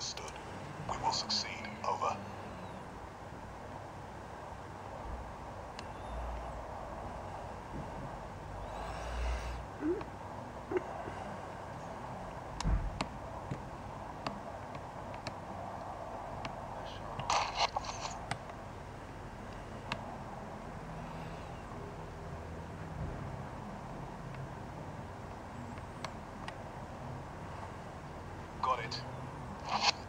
Understood. I will succeed. Over. Got it.